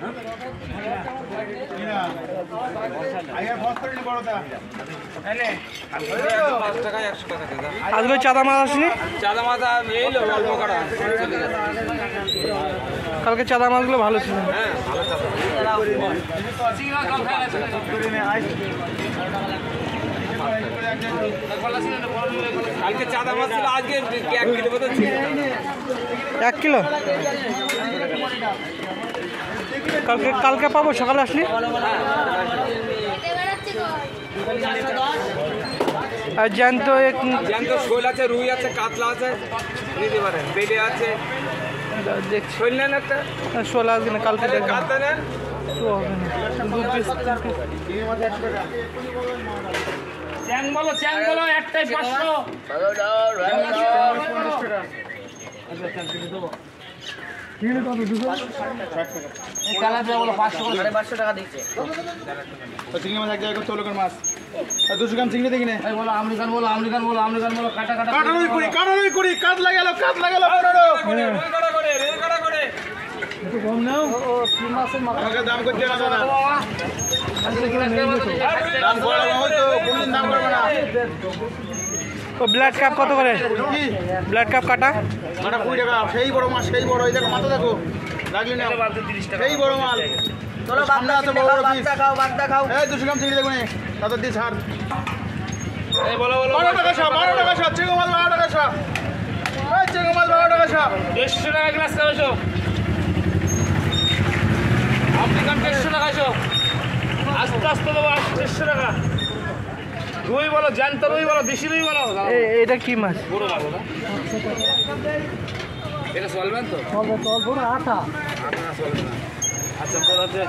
আজকে চাঁদা মাছ আসেনি? চাঁদা মাছ এলো অল্প কটা, কালকে চাঁদা মাছগুলো ভালো ছিল। কালকে চাঁদা মাছ ছিল, আজকে 1 কিলো মতো ছিল। 1 কিলো কালকে কালকে পাবো, সকালে আসলি। আর জ্যান্ত শৈল আছে, রুই আছে, কাতলা আছে, নিতে পারেন, বেলে আছে। শৈল নেন একটা, শোল আসবে না কালকে, কাতলা নেন। চ্যাং বলো, চ্যাং বলো, একটাই 500। কিলো কত? 200 টাকা। এই কালাতে বলো 500 করে, 550 টাকা দিচ্ছে। তো চিংড়ি মাছ এক জায়গা 16 গ্রাম মাছ, 200 গ্রাম চিংড়ি দেখিনে। এই বলো আমেরিকান, বলো আমেরিকান, বলো আমেরিকান, বলো কাটা কাটা কাটলই করি, কাটলই করি, কাট লাগা গেল, কাট লাগা গেল, কাটা করে রে, কাটা করে তো কম নাও। ও তিন মাসের মাছ আগে দাম করতে না না, দাম বড় হয়তো কোনদিন দাম করবে না। তো ব্ল্যাক কাপ কত করে? ব্ল্যাক কাপ কাটা কাটা 20 টাকা। সেই বড় মাছ, সেই বড়, এই দেখো মাথা দেখো লাগলি না, 30 টাকা। সেই বড় মাল, চলো বান্দা তো বড় বড় পিস খাও, বান্দা খাও। এই 200 গ্রাম চিংড়ি দেখো নে, তাতে দি ছাড়। এই বলো বলো 12 টাকা সব, 12 টাকা সব চিংড়ি মাছ, 12 টাকা সব। এই চিংড়ি মাছ 12 টাকা সব, 150 টাকা গ্লাস খাও সব। আপনি কাম 150 টাকা সব, আস্তে আস্তে দাও। 150 টাকা। রুই বলো, জ্যান্ত রুই বলো, দেশি রুই বলো। এটা কি মাছ? বড় মাছ না, এটা সলবেন তো, সলবে তো বড় আটা আটা সলবে না। আচ্ছা বড় আছে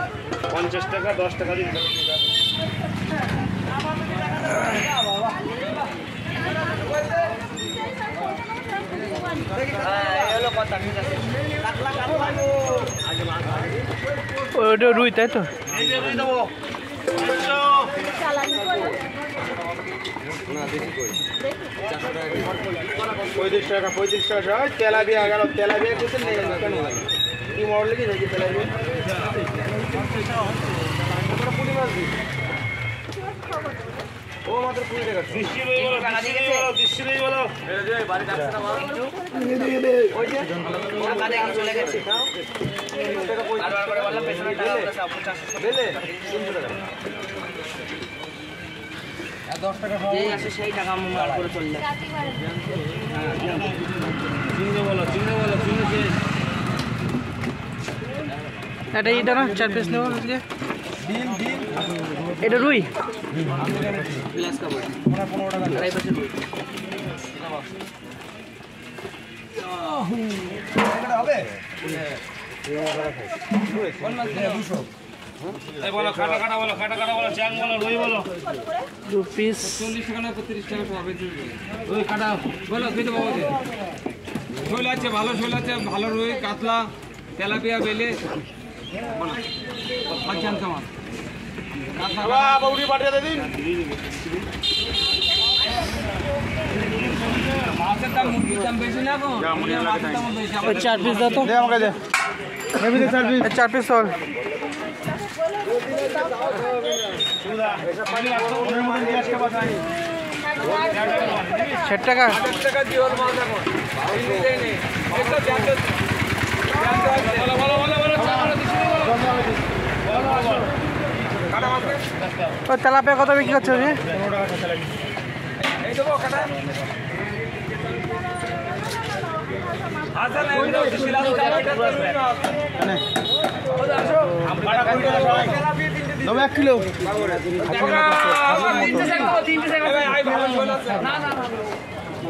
50 টাকা 10 টাকা দিন। হ্যাঁ এই হলো কথা, ঠিক আছে। কাটলা কাটলা আগে মাছ ওটা রুই, তাই তো? এই যে রুই দেবো, চলে 10 টাকা এই আছে। সেই টাকা মার করে চললে জিনে বলো, জিনে বলো, জিনে শেষ। এটা এটা না 4 পিস নেব আজকে। দিন দিন এটা রুই প্লাস কা বড় 15 টাকা 2.5% রুই। ওহো এটা হবে কোন মাছ? 200। এই বলো কাটা কাটা বলো, কাটা কাটা বলো, চ্যাং বলো, রুই বলো। 2 পিস 40 টাকা না 30 টাকা পাবে। রুই কাটা বলো, কত পাবে? শৈল আছে ভালো, শৈল আছে ভালো, রুই কাতলা তেলাপিয়া বেলে বলো। পাঁচজন কামান কাটা বাবা উড়ি পাঠিয়ে দিন। মাছের দাম মুরগির দাম বেশি না গো, মাছের দাম বেশি। 4 পিস দাও তো, দে আমাকে দে। নেবি দে 4 পিস, 4 পিস সল। তেলাপিয়া কত বিক্রি করছে?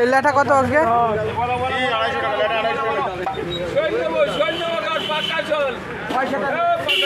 এই লেটা কত আজকে? 250 টাকা।